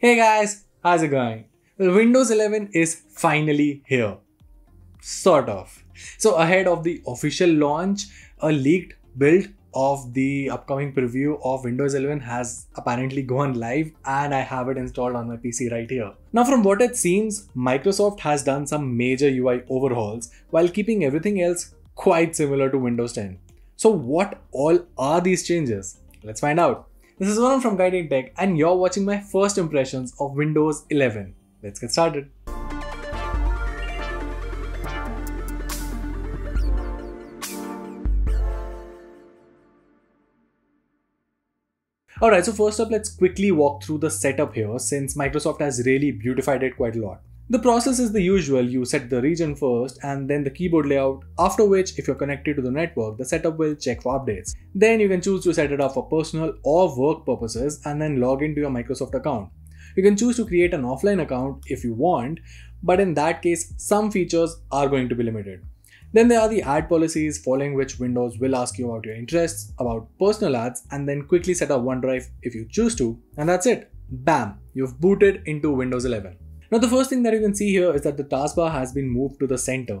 Hey guys, how's it going? Well, Windows 11 is finally here. Sort of. So ahead of the official launch, a leaked build of the upcoming preview of Windows 11 has apparently gone live, and I have it installed on my PC right here. Now from what it seems, Microsoft has done some major UI overhauls while keeping everything else quite similar to Windows 10. So what all are these changes? Let's find out. This is Varun from Guiding Tech and you're watching my first impressions of Windows 11. Let's get started. Alright, so first up, let's quickly walk through the setup here since Microsoft has really beautified it quite a lot. The process is the usual. You set the region first and then the keyboard layout, after which if you're connected to the network, the setup will check for updates. Then you can choose to set it up for personal or work purposes and then log into your Microsoft account. You can choose to create an offline account if you want, but in that case, some features are going to be limited. Then there are the ad policies, following which Windows will ask you about your interests, about personal ads, and then quickly set up OneDrive if you choose to, and that's it. Bam, you've booted into Windows 11. Now the first thing that you can see here is that the taskbar has been moved to the center.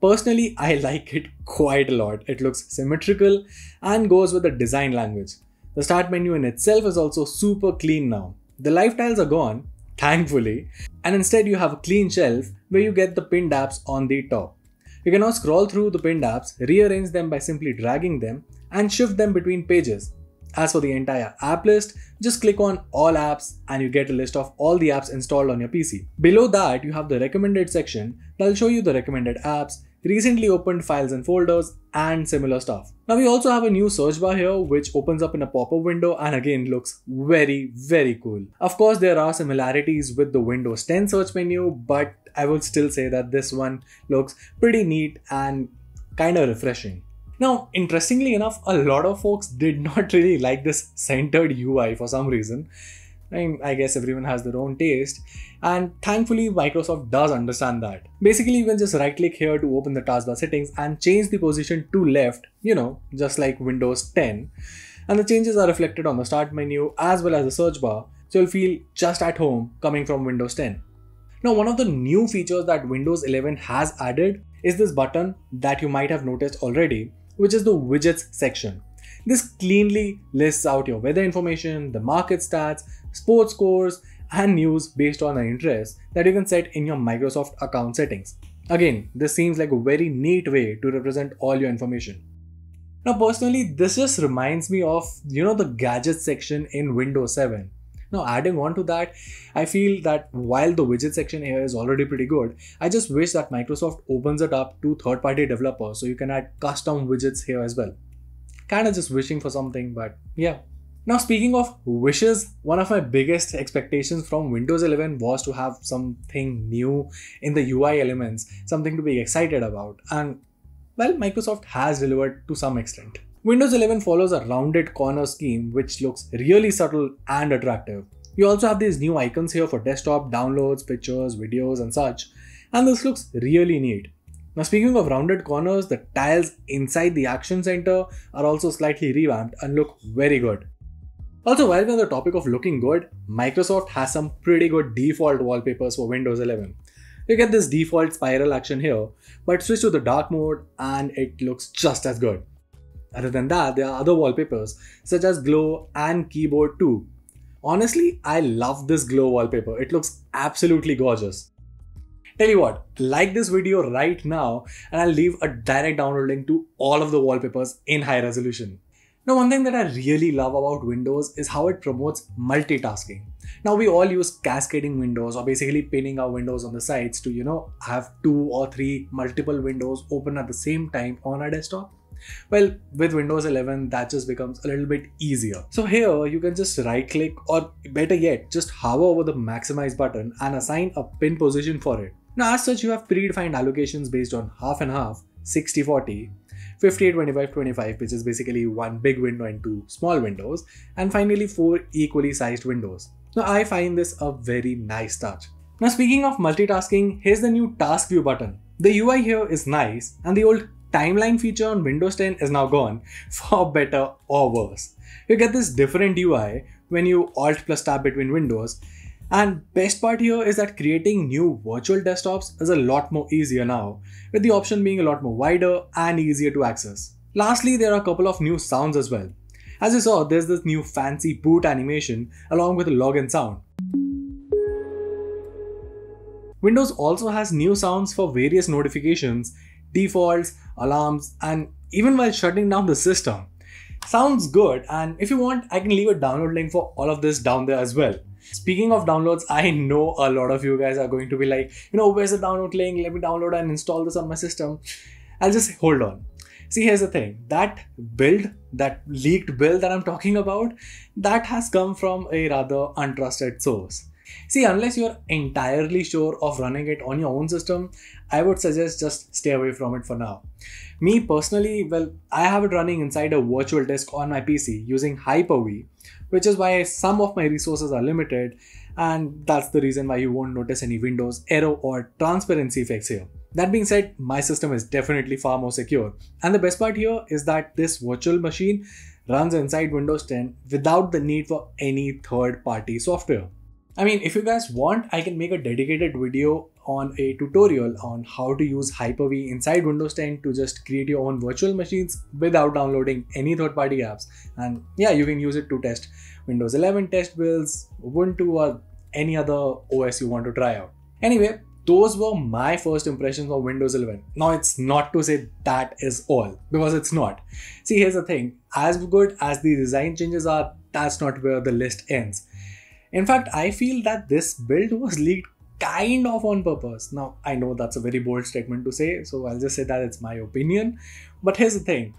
Personally, I like it quite a lot. It looks symmetrical and goes with the design language. The start menu in itself is also super clean now. The live tiles are gone, thankfully, and instead you have a clean shelf where you get the pinned apps on the top. You can now scroll through the pinned apps, rearrange them by simply dragging them and shift them between pages. As for the entire app list, just click on all apps and you get a list of all the apps installed on your PC. Below that, you have the recommended section that will show you the recommended apps, recently opened files and folders, and similar stuff. Now we also have a new search bar here which opens up in a pop-up window and again looks very cool. Of course, there are similarities with the Windows 10 search menu, but I would still say that this one looks pretty neat and kind of refreshing. Now, interestingly enough, a lot of folks did not really like this centered UI for some reason. I mean, I guess everyone has their own taste, and thankfully Microsoft does understand that. Basically, you can just right click here to open the taskbar settings and change the position to left, you know, just like Windows 10. And the changes are reflected on the start menu as well as the search bar, so you'll feel just at home coming from Windows 10. Now, one of the new features that Windows 11 has added is this button that you might have noticed already, which is the widgets section. This cleanly lists out your weather information, the market stats, sports scores, and news based on an interest that you can set in your Microsoft account settings. Again, this seems like a very neat way to represent all your information. Now, personally, this just reminds me of, you know, the gadgets section in Windows 7. Now, adding on to that, I feel that while the widget section here is already pretty good, I just wish that Microsoft opens it up to third-party developers so you can add custom widgets here as well. Kind of just wishing for something, but yeah. Now, speaking of wishes, one of my biggest expectations from Windows 11 was to have something new in the UI elements, something to be excited about, and well, Microsoft has delivered to some extent. Windows 11 follows a rounded corner scheme which looks really subtle and attractive. You also have these new icons here for desktop, downloads, pictures, videos and such, and this looks really neat. Now, speaking of rounded corners, the tiles inside the action center are also slightly revamped and look very good. Also, while we're on the topic of looking good, Microsoft has some pretty good default wallpapers for Windows 11. You get this default spiral action here, but switch to the dark mode and it looks just as good. Other than that, there are other wallpapers such as glow and keyboard too. Honestly, I love this glow wallpaper. It looks absolutely gorgeous. Tell you what, like this video right now and I'll leave a direct download link to all of the wallpapers in high resolution. Now, one thing that I really love about Windows is how it promotes multitasking. Now, we all use cascading windows or basically pinning our windows on the sides to, you know, have 2 or 3 multiple windows open at the same time on our desktop. Well, with Windows 11, that just becomes a little bit easier. So here you can just right click, or better yet, just hover over the maximize button and assign a pin position for it. Now, as such, you have predefined allocations based on half and half, 60-40, 58-25-25, which is basically one big window and 2 small windows, and finally 4 equally sized windows. Now, I find this a very nice touch. Now, speaking of multitasking, here's the new task view button. The UI here is nice and the old timeline feature on Windows 10 is now gone, for better or worse. You get this different UI when you Alt plus Tab between windows, And best part here is that creating new virtual desktops is a lot more easier now, with the option being a lot more wider and easier to access. Lastly, there are a couple of new sounds as well. As you saw, there's this new fancy boot animation along with a login sound. Windows also has new sounds for various notifications, defaults, alarms, and even while shutting down the system. Sounds good, and if you want, I can leave a download link for all of this down there as well. Speaking of downloads, I know a lot of you guys are going to be like, where's the download link? Let me download and install this on my system. I'll just hold on. See, here's the thing. That leaked build that I'm talking about, that has come from a rather untrusted source. See, unless you're entirely sure of running it on your own system, I would suggest just stay away from it for now. Me personally, well, I have it running inside a virtual disk on my PC using Hyper-V, which is why some of my resources are limited, and that's the reason why you won't notice any Windows error or transparency fix here. That being said, my system is definitely far more secure, and the best part here is that this virtual machine runs inside Windows 10 without the need for any third-party software. I mean, if you guys want, I can make a dedicated video on a tutorial on how to use Hyper-V inside Windows 10 to just create your own virtual machines without downloading any third-party apps. And yeah, you can use it to test Windows 11 test builds, Ubuntu, or any other OS you want to try out. Anyway, those were my first impressions of Windows 11. Now, it's not to say that is all, because it's not. See, here's the thing. As good as the design changes are, that's not where the list ends. In fact, I feel that this build was leaked kind of on purpose. Now, I know that's a very bold statement to say, so I'll just say that it's my opinion. But here's the thing,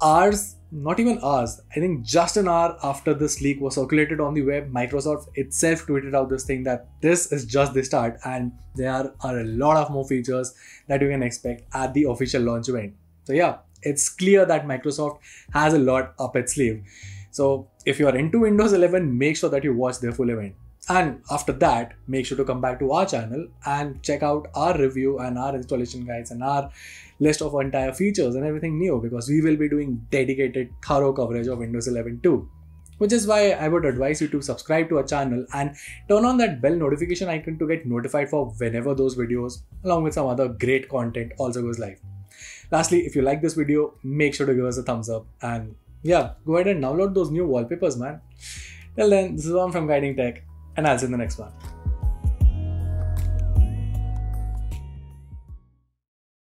not even hours, I think just an hour after this leak was circulated on the web, Microsoft itself tweeted out this thing that this is just the start and there are a lot of more features that you can expect at the official launch event. So yeah, it's clear that Microsoft has a lot up its sleeve. So if you are into Windows 11, make sure that you watch their full event. And after that, make sure to come back to our channel and check out our review and our installation guides and our list of entire features and everything new, because we will be doing dedicated, thorough coverage of Windows 11 too. Which is why I would advise you to subscribe to our channel and turn on that bell notification icon to get notified for whenever those videos, along with some other great content, also goes live. Lastly, if you like this video, make sure to give us a thumbs up and yeah, go ahead and download those new wallpapers, man. Till then, this is Varun from Guiding Tech, and I'll see you in the next one.